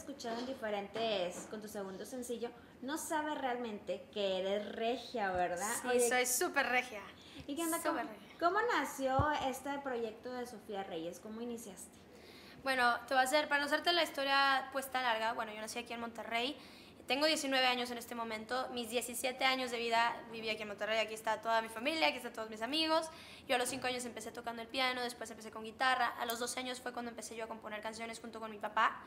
escuchado en diferentes, con tu segundo sencillo, no sabes realmente que eres regia, ¿verdad? Sí, oye, soy súper regia. ¿Y qué onda? ¿Cómo nació este proyecto de Sofía Reyes? ¿Cómo iniciaste? Bueno, te voy a hacer, para no hacerte la historia puesta larga, bueno, yo nací aquí en Monterrey, tengo 19 años en este momento, mis 17 años de vida viví aquí en Monterrey, aquí está toda mi familia, aquí están todos mis amigos, yo a los 5 años empecé tocando el piano, después empecé con guitarra, a los 12 años fue cuando empecé yo a componer canciones junto con mi papá,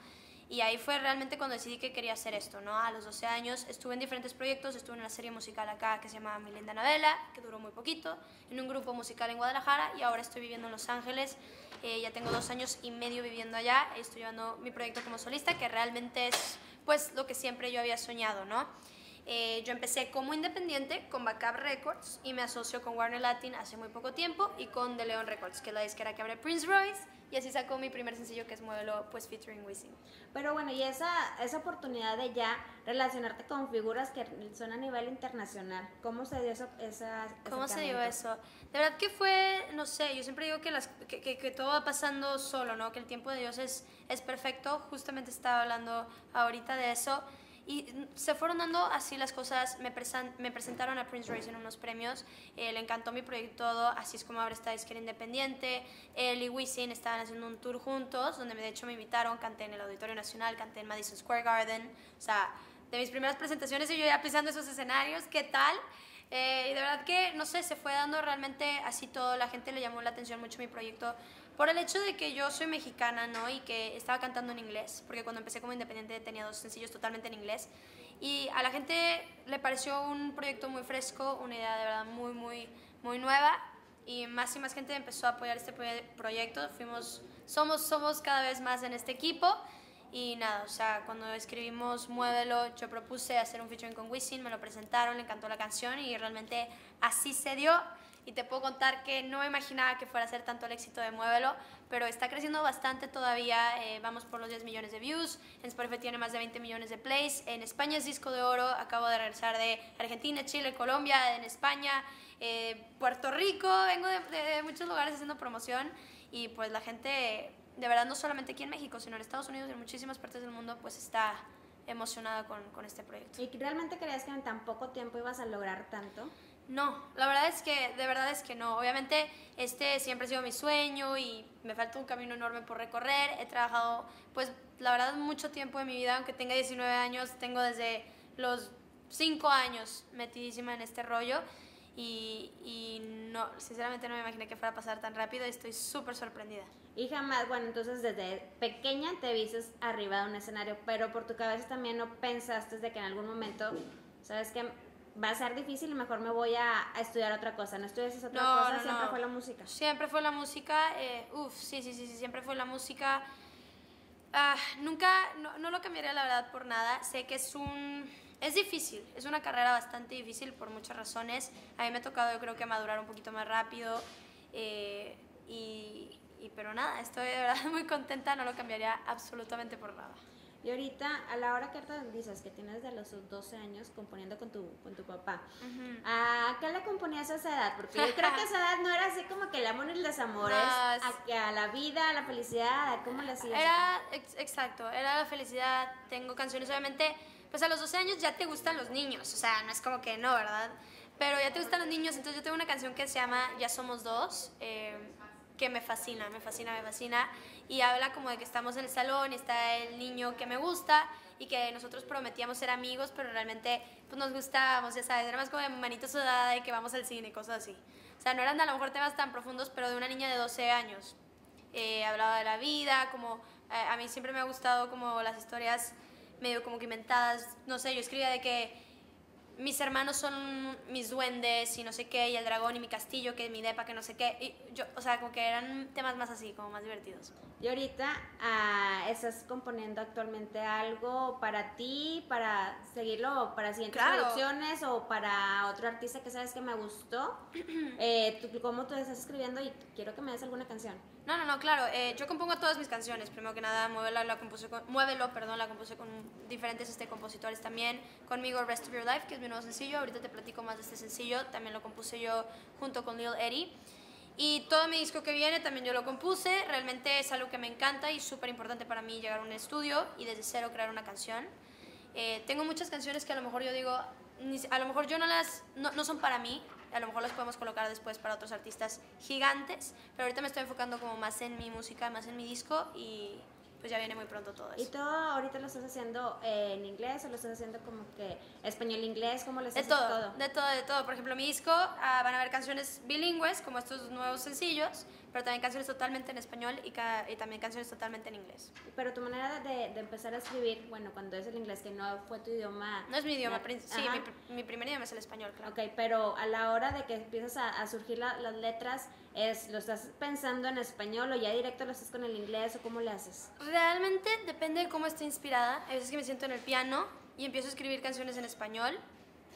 y ahí fue realmente cuando decidí que quería hacer esto, ¿no? A los 12 años estuve en diferentes proyectos, estuve en una serie musical acá que se llama Mi Linda Anabella, que duró muy poquito, en un grupo musical en Guadalajara y ahora estoy viviendo en Los Ángeles, ya tengo 2 años y medio viviendo allá, estoy llevando mi proyecto como solista, que realmente es pues lo que siempre yo había soñado, ¿no? Yo empecé como independiente con Backup Records y me asocio con Warner Latin hace muy poco tiempo y con D'León Records, que es la disquera que abre Prince Royce, y así sacó mi primer sencillo que es Muévelo, pues featuring Wisin. Pero bueno, y esa oportunidad de ya relacionarte con figuras que son a nivel internacional, ¿cómo se dio eso? ¿Cómo se dio eso? De verdad que fue, no sé, yo siempre digo que todo va pasando solo, ¿no? Que el tiempo de Dios es perfecto, justamente estaba hablando ahorita de eso. Y se fueron dando así las cosas, me presentaron a Prince Royce en unos premios, le encantó mi proyecto, todo, así es como ahora está disquera independiente, él y Wisin estaban haciendo un tour juntos, donde de hecho me invitaron, canté en el Auditorio Nacional, canté en Madison Square Garden, o sea, de mis primeras presentaciones y yo ya pisando esos escenarios, ¿qué tal? Y de verdad que, no sé, se fue dando realmente así todo, la gente le llamó la atención mucho mi proyecto por el hecho de que yo soy mexicana, ¿no? Y que estaba cantando en inglés, porque cuando empecé como independiente tenía 2 sencillos totalmente en inglés y a la gente le pareció un proyecto muy fresco, una idea de verdad muy nueva y más gente empezó a apoyar este proyecto, somos cada vez más en este equipo. Y nada, o sea, cuando escribimos Muévelo, yo propuse hacer un featuring con Wisin, me lo presentaron, le encantó la canción y realmente así se dio. Y te puedo contar que no me imaginaba que fuera a ser tanto el éxito de Muévelo, pero está creciendo bastante todavía, vamos por los 10 millones de views, en Spotify tiene más de 20 millones de plays, en España es disco de oro, acabo de regresar de Argentina, Chile, Colombia, en España, Puerto Rico, vengo de muchos lugares haciendo promoción y pues la gente... De verdad, no solamente aquí en México, sino en Estados Unidos y en muchísimas partes del mundo, pues está emocionada con este proyecto. ¿Y realmente creías que en tan poco tiempo ibas a lograr tanto? No, la verdad es que, de verdad es que no. Obviamente, este siempre ha sido mi sueño y me falta un camino enorme por recorrer. He trabajado, pues, la verdad, mucho tiempo de mi vida. Aunque tenga 19 años, tengo desde los 5 años metidísima en este rollo. Y no, sinceramente no me imaginé que fuera a pasar tan rápido y estoy súper sorprendida. Y jamás, bueno, entonces desde pequeña te vistes arriba de un escenario, pero por tu cabeza también no pensaste de que en algún momento, ¿sabes qué? Va a ser difícil y mejor me voy a estudiar otra cosa. ¿No estudias otra cosa? ¿Siempre fue la música? Siempre fue la música, sí, siempre fue la música. Nunca, no lo cambiaría la verdad por nada, sé que es difícil, es una carrera bastante difícil por muchas razones, a mí me ha tocado yo creo que madurar un poquito más rápido, pero nada, estoy de verdad muy contenta, no lo cambiaría absolutamente por nada. Y ahorita, a la hora que te dices que tienes de los 12 años componiendo con tu papá, ¿a qué le componías a esa edad? Porque yo creo que a esa edad no era así como que el amor y los amores, no, a la vida, a la felicidad, ¿cómo le hacías? Exacto, era la felicidad, tengo canciones, obviamente, pues a los 12 años ya te gustan los niños, o sea, no es como que no, ¿verdad? Pero ya te gustan los niños, entonces yo tengo una canción que se llama Ya somos dos, que me fascina y habla como de que estamos en el salón y está el niño que me gusta y que nosotros prometíamos ser amigos pero realmente pues nos gustábamos, ya sabes, era más como de manito sudada y que vamos al cine, cosas así, o sea, no eran a lo mejor temas tan profundos pero de una niña de 12 años, hablaba de la vida, como a mí siempre me ha gustado como las historias medio como que inventadas, no sé, yo escribía de que mis hermanos son mis duendes y no sé qué, y el dragón y mi castillo, que mi depa, que no sé qué. Y yo, o sea, como que eran temas más así, como más divertidos. Y ahorita, ¿estás componiendo actualmente algo para ti, para seguirlo, para siguientes producciones o para otro artista que sabes que me gustó? ¿Cómo tú estás escribiendo y quiero que me des alguna canción? No, claro, yo compongo todas mis canciones, primero que nada, Muévelo la compuse con diferentes compositores también, Conmigo, Rest of Your Life, que es mi nuevo sencillo, ahorita te platico más de este sencillo, también lo compuse yo junto con Lil Eddie, Y todo mi disco que viene también yo lo compuse. Realmente es algo que me encanta y súper importante para mí llegar a un estudio y desde cero crear una canción. Tengo muchas canciones que a lo mejor yo digo, a lo mejor yo no son para mí, a lo mejor las podemos colocar después para otros artistas gigantes, pero ahorita me estoy enfocando como más en mi música, más en mi disco y pues ya viene muy pronto todo eso. ¿Y todo ahorita lo estás haciendo en inglés o lo estás haciendo como que español-inglés? ¿Cómo lo estás haciendo todo? De todo. Por ejemplo, mi disco van a haber canciones bilingües, como estos nuevos sencillos, pero también canciones totalmente en español y también canciones totalmente en inglés. Pero tu manera de empezar a escribir, bueno, cuando es el inglés, que no fue tu idioma... No es mi idioma, mi primer idioma es el español, claro. Ok, pero a la hora de que empiezas a surgir las letras, ¿lo estás pensando en español o ya directo lo haces con el inglés o cómo le haces? Realmente depende de cómo esté inspirada. Hay veces que me siento en el piano y empiezo a escribir canciones en español.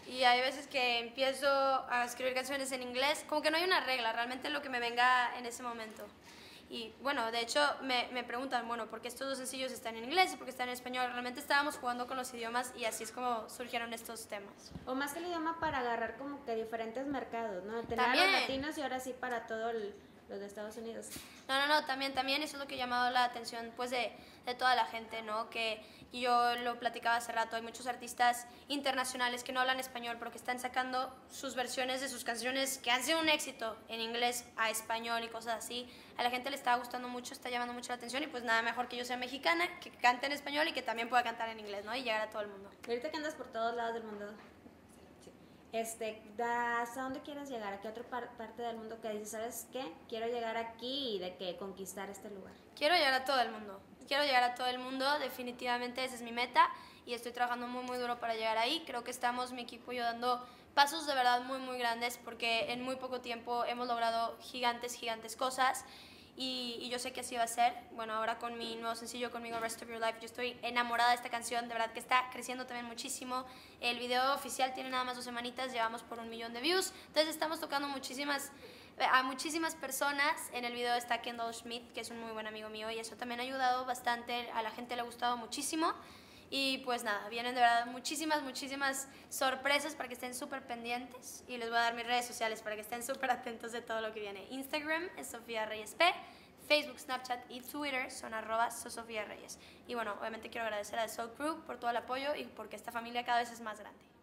Y hay veces que empiezo a escribir canciones en inglés, como que no hay una regla, realmente lo que me venga en ese momento. Y bueno, de hecho me preguntan, bueno, ¿por qué estos dos sencillos están en inglés y por qué están en español? Realmente estábamos jugando con los idiomas y así es como surgieron estos temas. O más que el idioma para agarrar como que diferentes mercados, ¿no? Tener a los latinos y ahora sí para todo los de Estados Unidos. No, también eso es lo que ha llamado la atención pues de toda la gente, ¿no? Que yo lo platicaba hace rato, hay muchos artistas internacionales que no hablan español pero que están sacando sus versiones de sus canciones que han sido un éxito en inglés a español y cosas así. A la gente le está gustando mucho, está llamando mucho la atención y pues nada mejor que yo sea mexicana, que cante en español y que también pueda cantar en inglés, ¿no? Y llegar a todo el mundo. Ahorita que andas por todos lados del mundo, ¿hasta dónde quieres llegar? ¿A qué otra parte del mundo que dices, sabes qué? Quiero llegar aquí y de que conquistar este lugar. Quiero llegar a todo el mundo. Quiero llegar a todo el mundo, definitivamente esa es mi meta y estoy trabajando muy duro para llegar ahí. Creo que estamos, mi equipo y yo, dando pasos de verdad muy grandes porque en muy poco tiempo hemos logrado gigantes cosas. Y yo sé que así va a ser. Bueno, ahora con mi nuevo sencillo, Conmigo, Rest of Your Life, yo estoy enamorada de esta canción, de verdad que está creciendo también muchísimo. El video oficial tiene nada más 2 semanitas, llevamos por 1 millón de views, entonces estamos tocando a muchísimas personas. En el video está Kendall Schmidt, que es un muy buen amigo mío, y eso también ha ayudado bastante, a la gente le ha gustado muchísimo. Y pues nada, vienen de verdad muchísimas sorpresas para que estén súper pendientes y les voy a dar mis redes sociales para que estén súper atentos de todo lo que viene. Instagram es Sofía Reyes P, Facebook, Snapchat y Twitter son @SoSofiaReyes. Y bueno, obviamente quiero agradecer a Soul Crew por todo el apoyo y porque esta familia cada vez es más grande.